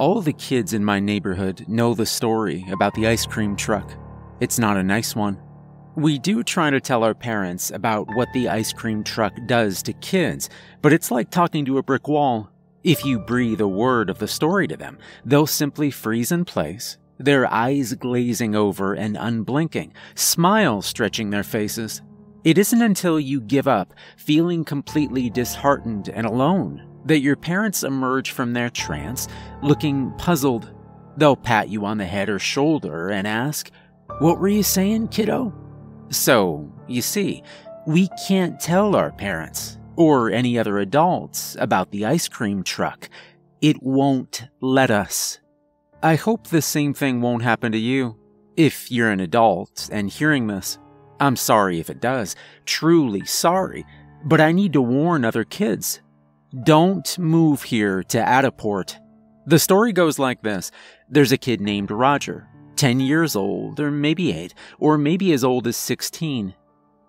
All the kids in my neighborhood know the story about the ice cream truck. It's not a nice one. We do try to tell our parents about what the ice cream truck does to kids, but it's like talking to a brick wall. If you breathe a word of the story to them, they'll simply freeze in place, their eyes glazing over and unblinking, smiles stretching their faces. It isn't until you give up, feeling completely disheartened and alone, that your parents emerge from their trance, looking puzzled. They'll pat you on the head or shoulder and ask, "What were you saying, kiddo?" So, you see, we can't tell our parents or any other adults about the ice cream truck. It won't let us. I hope the same thing won't happen to you. If you're an adult and hearing this, I'm sorry if it does, truly sorry, but I need to warn other kids. Don't move here to Adiport. The story goes like this. There's a kid named Roger, 10 years old, or maybe 8, or maybe as old as 16.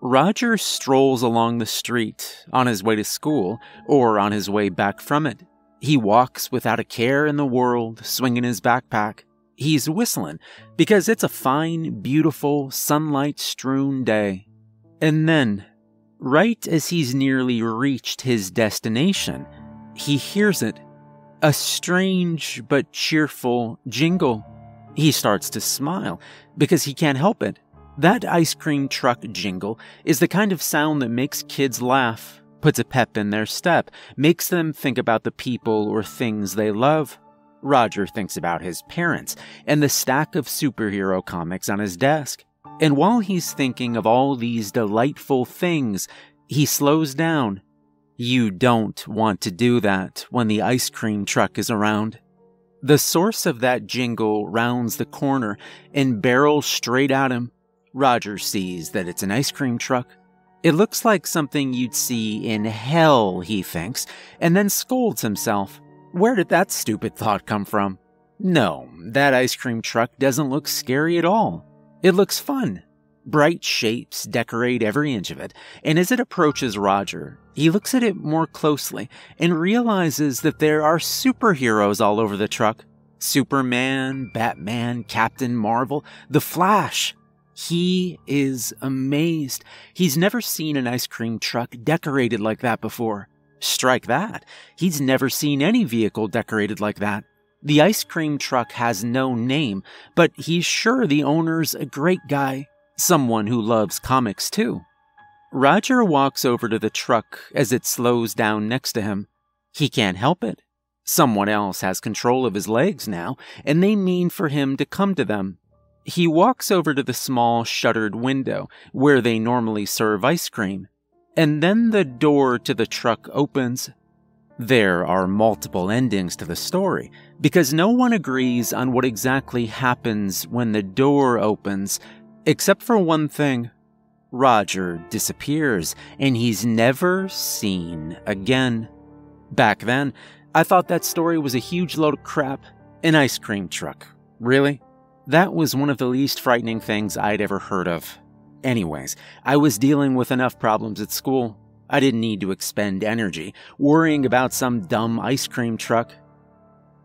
Roger strolls along the street, on his way to school, or on his way back from it. He walks without a care in the world, swinging his backpack. He's whistling, because it's a fine, beautiful, sunlight-strewn day. And then, right as he's nearly reached his destination, he hears it. A strange but cheerful jingle. He starts to smile, because he can't help it. That ice cream truck jingle is the kind of sound that makes kids laugh, puts a pep in their step, makes them think about the people or things they love. Roger thinks about his parents and the stack of superhero comics on his desk. And while he's thinking of all these delightful things, he slows down. You don't want to do that when the ice cream truck is around. The source of that jingle rounds the corner and barrels straight at him. Roger sees that it's an ice cream truck. It looks like something you'd see in hell, he thinks, and then scolds himself. Where did that stupid thought come from? No, that ice cream truck doesn't look scary at all. It looks fun. Bright shapes decorate every inch of it, and as it approaches Roger, he looks at it more closely and realizes that there are superheroes all over the truck. Superman, Batman, Captain Marvel, The Flash. He is amazed. He's never seen an ice cream truck decorated like that before. Strike that. He's never seen any vehicle decorated like that. The ice cream truck has no name, but he's sure the owner's a great guy, someone who loves comics too. Roger walks over to the truck as it slows down next to him. He can't help it. Someone else has control of his legs now, and they mean for him to come to them. He walks over to the small shuttered window where they normally serve ice cream, and then the door to the truck opens. There are multiple endings to the story, because no one agrees on what exactly happens when the door opens, except for one thing. Roger disappears, and he's never seen again. Back then, I thought that story was a huge load of crap. An ice cream truck. Really? That was one of the least frightening things I'd ever heard of. Anyways, I was dealing with enough problems at school. I didn't need to expend energy worrying about some dumb ice cream truck.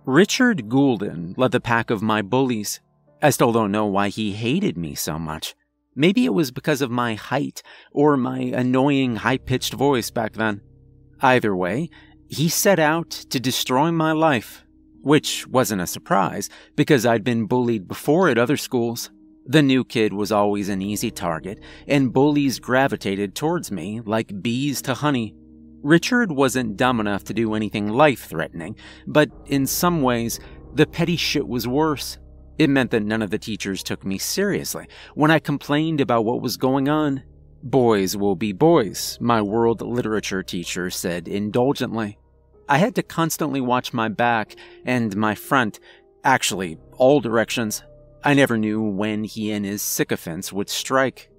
Richard Goulden led the pack of my bullies. I still don't know why he hated me so much. Maybe it was because of my height or my annoying high-pitched voice back then. Either way, he set out to destroy my life. Which wasn't a surprise, because I'd been bullied before at other schools. The new kid was always an easy target, and bullies gravitated towards me like bees to honey. Richard wasn't dumb enough to do anything life-threatening, but in some ways, the petty shit was worse. It meant that none of the teachers took me seriously when I complained about what was going on. "Boys will be boys," my world literature teacher said indulgently. I had to constantly watch my back and my front, actually, all directions. I never knew when he and his sycophants would strike.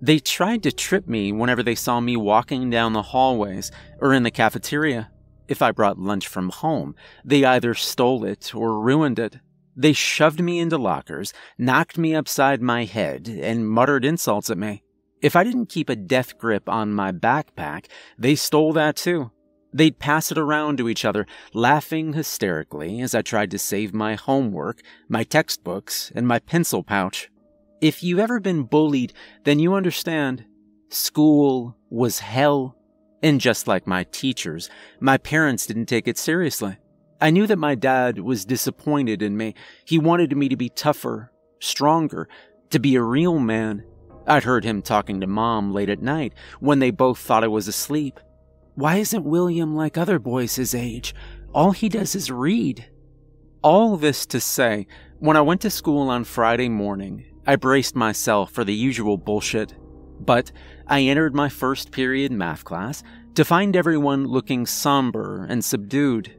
They tried to trip me whenever they saw me walking down the hallways or in the cafeteria. If I brought lunch from home, they either stole it or ruined it. They shoved me into lockers, knocked me upside my head, and muttered insults at me. If I didn't keep a death grip on my backpack, they stole that too. They'd pass it around to each other, laughing hysterically as I tried to save my homework, my textbooks, and my pencil pouch. If you've ever been bullied, then you understand. School was hell. And just like my teachers, my parents didn't take it seriously. I knew that my dad was disappointed in me. He wanted me to be tougher, stronger, to be a real man. I'd heard him talking to Mom late at night when they both thought I was asleep. Why isn't William like other boys his age? All he does is read. All this to say, when I went to school on Friday morning, I braced myself for the usual bullshit. But I entered my first period math class to find everyone looking somber and subdued.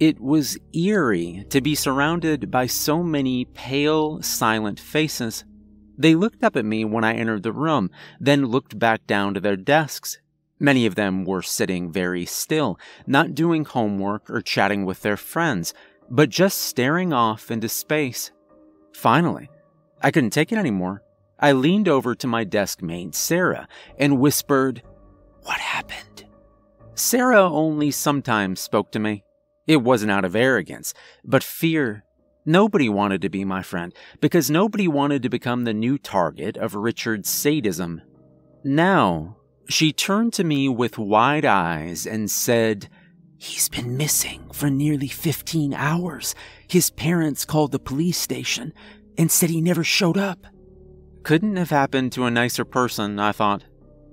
It was eerie to be surrounded by so many pale, silent faces. They looked up at me when I entered the room, then looked back down to their desks. Many of them were sitting very still, not doing homework or chatting with their friends, but just staring off into space. Finally, I couldn't take it anymore. I leaned over to my desk mate, Sarah, and whispered, "What happened?" Sarah only sometimes spoke to me. It wasn't out of arrogance, but fear. Nobody wanted to be my friend, because nobody wanted to become the new target of Richard's sadism. Now, she turned to me with wide eyes and said, "He's been missing for nearly 15 hours. His parents called the police station and said he never showed up." Couldn't have happened to a nicer person, I thought.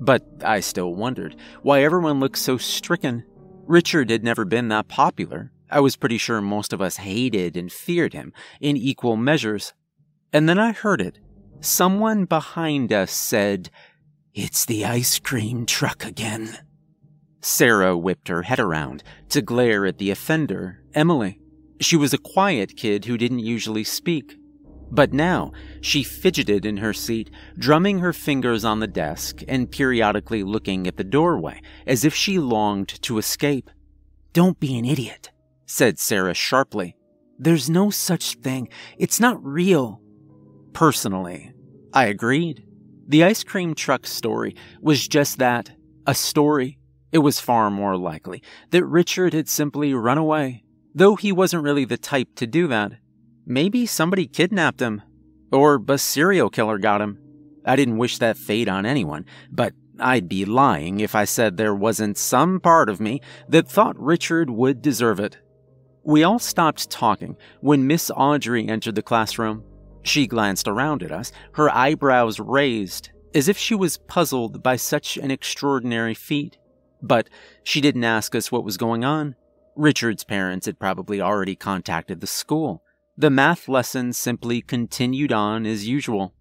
But I still wondered why everyone looked so stricken. Richard had never been that popular. I was pretty sure most of us hated and feared him in equal measures. And then I heard it. Someone behind us said, "It's the ice cream truck again." Sarah whipped her head around to glare at the offender, Emily. She was a quiet kid who didn't usually speak. But now, she fidgeted in her seat, drumming her fingers on the desk and periodically looking at the doorway as if she longed to escape. "Don't be an idiot," said Sarah sharply. "There's no such thing. It's not real." Personally, I agreed. The ice cream truck story was just that, a story. It was far more likely that Richard had simply run away, though he wasn't really the type to do that. Maybe somebody kidnapped him, or a serial killer got him. I didn't wish that fate on anyone, but I'd be lying if I said there wasn't some part of me that thought Richard would deserve it. We all stopped talking when Miss Audrey entered the classroom. She glanced around at us, her eyebrows raised, as if she was puzzled by such an extraordinary feat. But she didn't ask us what was going on. Richard's parents had probably already contacted the school. The math lesson simply continued on as usual.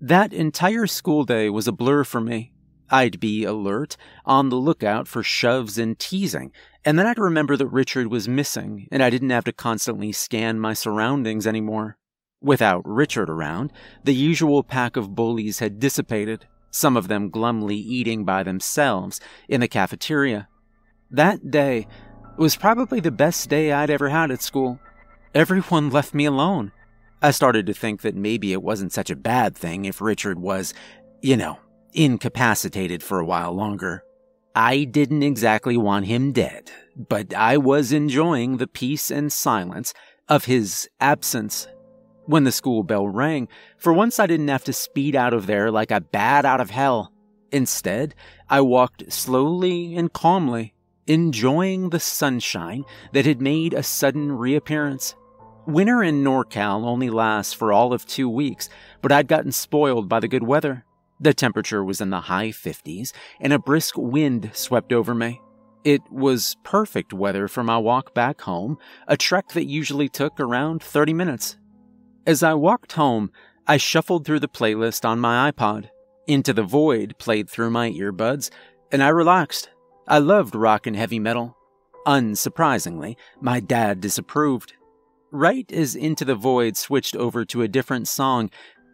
That entire school day was a blur for me. I'd be alert, on the lookout for shoves and teasing, and then I'd remember that Richard was missing and I didn't have to constantly scan my surroundings anymore. Without Richard around, the usual pack of bullies had dissipated, some of them glumly eating by themselves in the cafeteria. That day was probably the best day I'd ever had at school. Everyone left me alone. I started to think that maybe it wasn't such a bad thing if Richard was, incapacitated for a while longer. I didn't exactly want him dead, but I was enjoying the peace and silence of his absence. When the school bell rang, for once I didn't have to speed out of there like a bat out of hell. Instead, I walked slowly and calmly, enjoying the sunshine that had made a sudden reappearance. Winter in NorCal only lasts for all of 2 weeks, but I'd gotten spoiled by the good weather. The temperature was in the high 50s, and a brisk wind swept over me. It was perfect weather for my walk back home, a trek that usually took around 30 minutes. As I walked home, I shuffled through the playlist on my iPod. Into the Void played through my earbuds, and I relaxed. I loved rock and heavy metal. Unsurprisingly, my dad disapproved. Right as Into the Void switched over to a different song,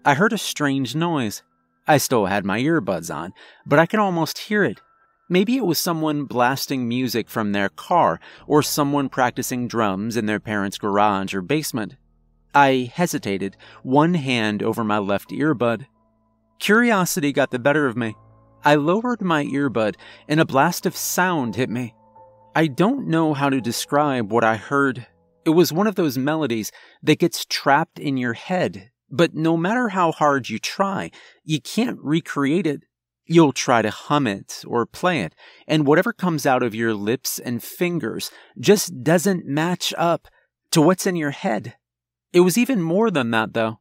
I heard a strange noise. I still had my earbuds on, but I could almost hear it. Maybe it was someone blasting music from their car, or someone practicing drums in their parents' garage or basement. I hesitated, one hand over my left earbud. Curiosity got the better of me. I lowered my earbud and a blast of sound hit me. I don't know how to describe what I heard. It was one of those melodies that gets trapped in your head, but no matter how hard you try, you can't recreate it. You'll try to hum it or play it, and whatever comes out of your lips and fingers just doesn't match up to what's in your head. It was even more than that, though.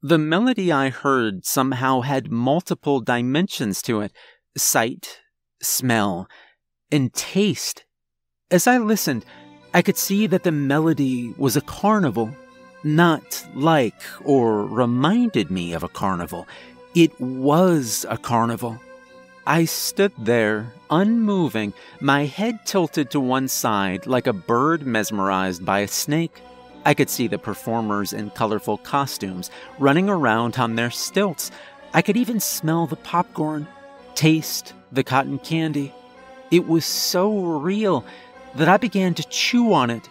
The melody I heard somehow had multiple dimensions to it: sight, smell, and taste. As I listened, I could see that the melody was a carnival, not like or reminded me of a carnival. It was a carnival. I stood there, unmoving, my head tilted to one side like a bird mesmerized by a snake. I could see the performers in colorful costumes running around on their stilts. I could even smell the popcorn, taste the cotton candy. It was so real that I began to chew on it.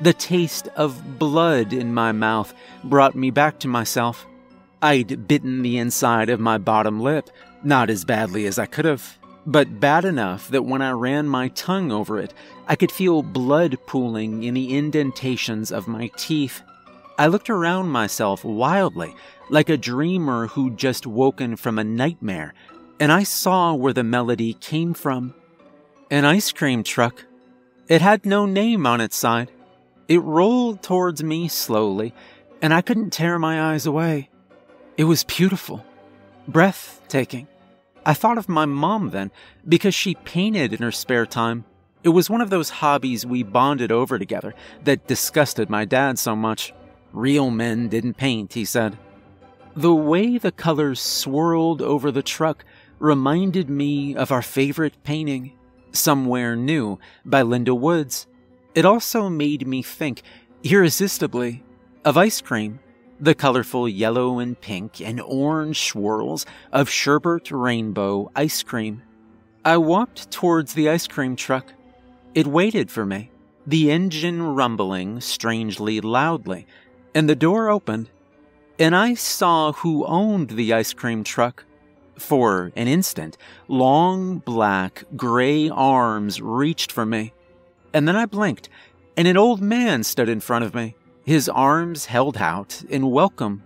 The taste of blood in my mouth brought me back to myself. I'd bitten the inside of my bottom lip, not as badly as I could have, but bad enough that when I ran my tongue over it, I could feel blood pooling in the indentations of my teeth. I looked around myself wildly, like a dreamer who'd just woken from a nightmare, and I saw where the melody came from. An ice cream truck. It had no name on its side. It rolled towards me slowly, and I couldn't tear my eyes away. It was beautiful, breathtaking. I thought of my mom then, because she painted in her spare time. It was one of those hobbies we bonded over together that disgusted my dad so much. Real men didn't paint, he said. The way the colors swirled over the truck reminded me of our favorite painting, Somewhere New by Linda Woods. It also made me think, irresistibly, of ice cream, the colorful yellow and pink and orange swirls of sherbet rainbow ice cream. I walked towards the ice cream truck. It waited for me, the engine rumbling strangely loudly, and the door opened, and I saw who owned the ice cream truck. For an instant, long, black, gray arms reached for me, and then I blinked, and an old man stood in front of me, his arms held out in welcome.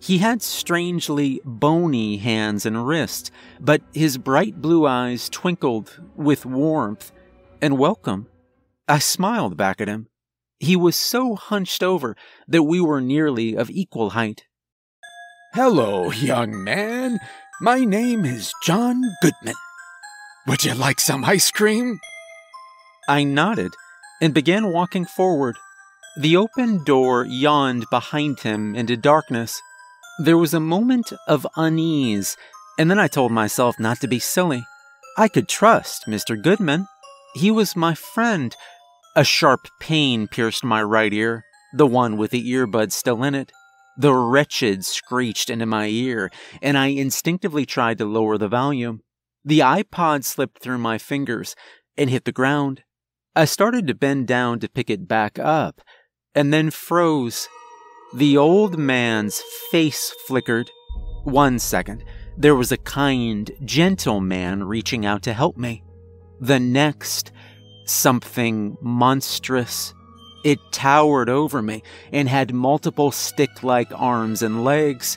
He had strangely bony hands and wrists, but his bright blue eyes twinkled with warmth and welcome. I smiled back at him. He was so hunched over that we were nearly of equal height. "Hello, young man. My name is John Goodman. Would you like some ice cream?" I nodded and began walking forward. The open door yawned behind him into darkness. There was a moment of unease, and then I told myself not to be silly. I could trust Mr. Goodman. He was my friend. A sharp pain pierced my right ear, the one with the earbud still in it. The wretched screeched into my ear, and I instinctively tried to lower the volume. The iPod slipped through my fingers and hit the ground. I started to bend down to pick it back up, and then froze. The old man's face flickered. 1 second, there was a kind, gentle man reaching out to help me. The next, something monstrous. It towered over me and had multiple stick-like arms and legs.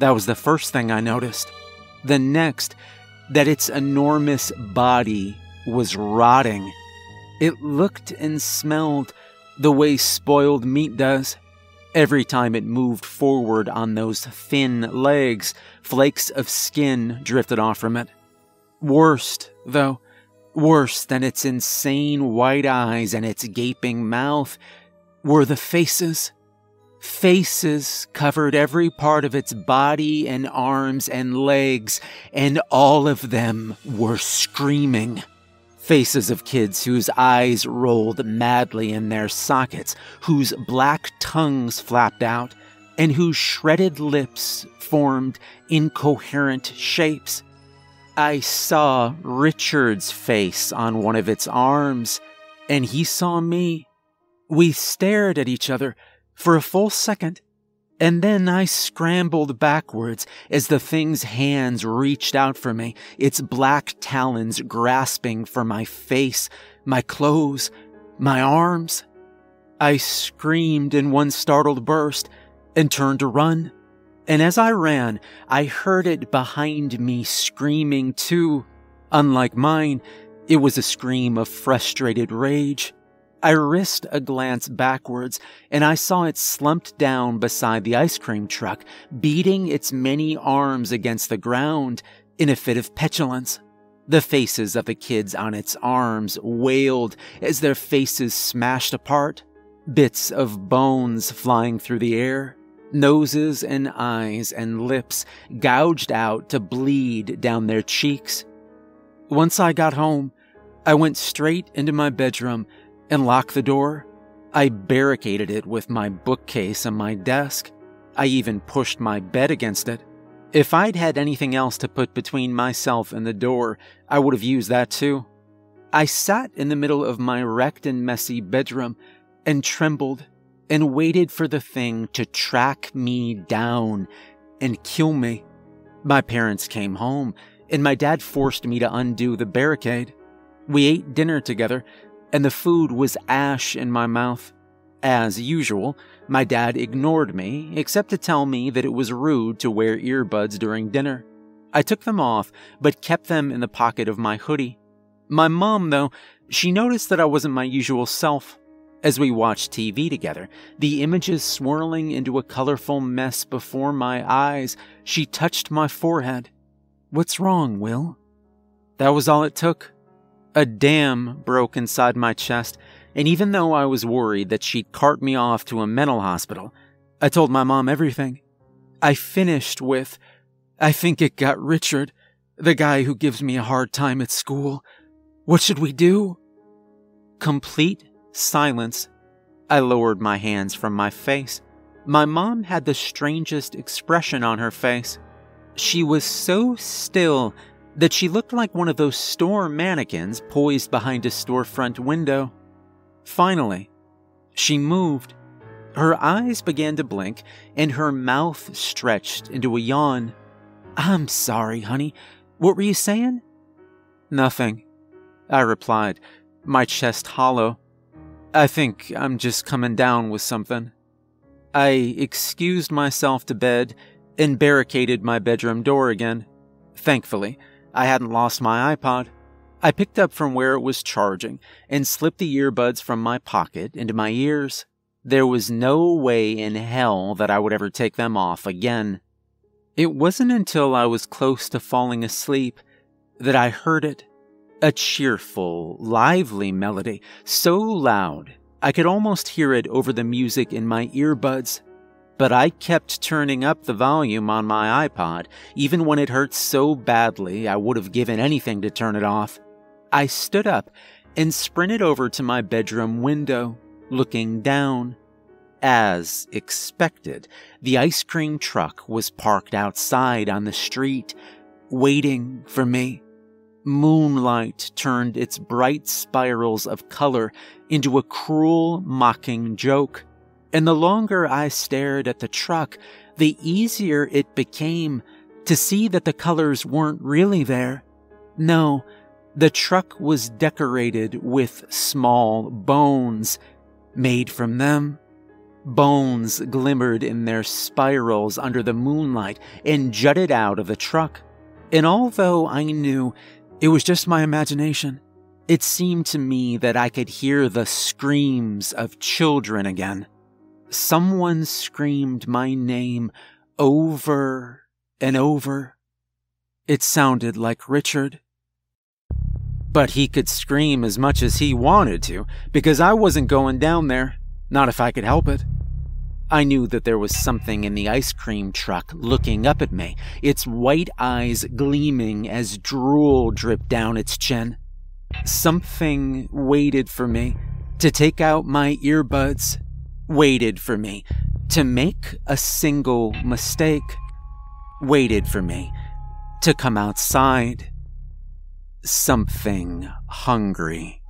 That was the first thing I noticed. The next, that its enormous body was rotting. It looked and smelled the way spoiled meat does. Every time it moved forward on those thin legs, flakes of skin drifted off from it. Worst, though, worse than its insane white eyes and its gaping mouth, were the faces. Faces covered every part of its body and arms and legs, and all of them were screaming. Faces of kids whose eyes rolled madly in their sockets, whose black tongues flapped out, and whose shredded lips formed incoherent shapes. I saw Richard's face on one of its arms, and he saw me. We stared at each other for a full second, and then I scrambled backwards as the thing's hands reached out for me, its black talons grasping for my face. my clothes, my arms. I screamed in one startled burst and turned to run. And as I ran, I heard it behind me screaming too. Unlike mine, it was a scream of frustrated rage. I risked a glance backwards, and I saw it slumped down beside the ice cream truck, beating its many arms against the ground in a fit of petulance. The faces of the kids on its arms wailed as their faces smashed apart, bits of bones flying through the air. Noses and eyes and lips gouged out to bleed down their cheeks. Once I got home, I went straight into my bedroom and locked the door. I barricaded it with my bookcase and my desk. I even pushed my bed against it. If I'd had anything else to put between myself and the door, I would have used that too. I sat in the middle of my wrecked and messy bedroom and trembled, and waited for the thing to track me down and kill me. My parents came home, and my dad forced me to undo the barricade. We ate dinner together, and the food was ash in my mouth. As usual, my dad ignored me, except to tell me that it was rude to wear earbuds during dinner. I took them off, but kept them in the pocket of my hoodie. My mom, though, she noticed that I wasn't my usual self. As we watched TV together, the images swirling into a colorful mess before my eyes, she touched my forehead. "What's wrong, Will?" That was all it took. A dam broke inside my chest, and even though I was worried that she'd cart me off to a mental hospital, I told my mom everything. I finished with, "I think it got Richard, the guy who gives me a hard time at school. What should we do?" Complete silence. I lowered my hands from my face. My mom had the strangest expression on her face. She was so still that she looked like one of those store mannequins poised behind a storefront window. Finally, she moved. Her eyes began to blink, and her mouth stretched into a yawn. "I'm sorry, honey. What were you saying?" "Nothing," I replied, my chest hollow. "I think I'm just coming down with something." I excused myself to bed and barricaded my bedroom door again. Thankfully, I hadn't lost my iPod. I picked up from where it was charging and slipped the earbuds from my pocket into my ears. There was no way in hell that I would ever take them off again. It wasn't until I was close to falling asleep that I heard it. A cheerful, lively melody, so loud I could almost hear it over the music in my earbuds. But I kept turning up the volume on my iPod, even when it hurt so badly I would have given anything to turn it off. I stood up and sprinted over to my bedroom window, looking down. As expected, the ice cream truck was parked outside on the street, waiting for me. Moonlight turned its bright spirals of color into a cruel, mocking joke, and the longer I stared at the truck, the easier it became to see that the colors weren't really there. No, the truck was decorated with small bones made from them. Bones glimmered in their spirals under the moonlight and jutted out of the truck, and although I knew it was just my imagination, it seemed to me that I could hear the screams of children again. Someone screamed my name over and over. It sounded like Richard. But he could scream as much as he wanted to, because I wasn't going down there, not if I could help it. I knew that there was something in the ice cream truck looking up at me, its white eyes gleaming as drool dripped down its chin. Something waited for me to take out my earbuds, waited for me to make a single mistake, waited for me to come outside. Something hungry.